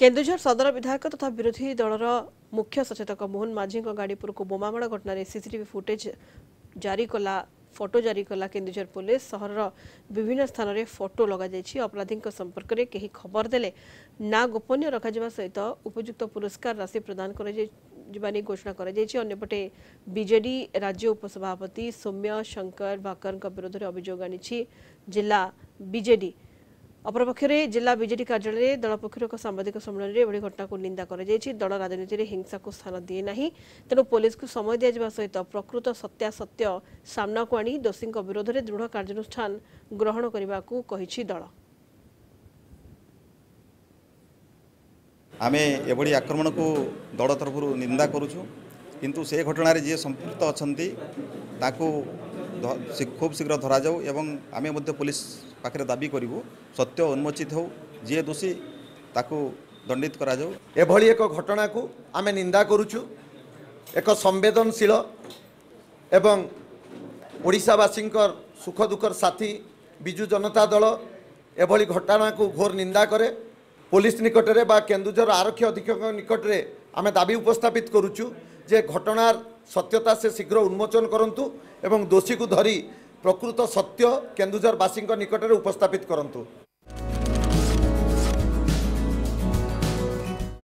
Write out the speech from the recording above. केन्दुझर सदर विधायक तथा विरोधी दलर मुख्य सचेतक मोहन माझी गाड़ीपुरक बोमामाड़ घटन सीसीटीवी फुटेज जारी कला फोटो जारी कला केन्दुझर पुलिस सहर विभिन्न स्थान में फोटो लगे अपराधी संपर्क में कहीं खबर देले ना गोपनीय रखा सहित उपयुक्त पुरस्कार राशि प्रदान कर घोषणा करपटे बीजेडी राज्य उपसभापति सौम्य शंकर भाकर विरोध में अभियोग आनी जिला बीजेडी अपरपक्षे जिला बीजेडी कार्यालय दल पक्ष सांबादिक सम्मेलन में एभली घटना को निंदा कर दल राजनीति में हिंसा को स्थान दिए ना तेणु पुलिस को समय दिया सहित प्रकृत सत्यासत्य सामना को आनी दोषी विरोध में दृढ़ कार्यानुष्ठान ग्रहण करने को कही दल आमे एभली आक्रमण को दल तरफ निंदा करूछु किंतु से घटना रे जे संपुक्त अछंती ताकू खूब शीघ्र धरा जाऊ एवं आमे मध्ये पुलिस पाखे दाबी करूँ सत्य उन्मोचित हो जी दोषी ताकू दंडित करा जाऊ। एभली एक घटना को आमे निंदा करूछु एक संवेदनशील एवं ओडिशावासी सुख दुखर साथी बिजु जनता दल एभली घटना को घोर निंदा करे पुलिस निकट रे बा केन्दुझर आरक्षी अधीक्षक निकट रे आमे दाबी उपस्थापित करूछु जे घटनार सत्यता से शीघ्र उन्मोचन करंतु एवं दोषी को धरी प्रकृत सत्य केन्दुझरवासी निकट रे उपस्थापित करंतु।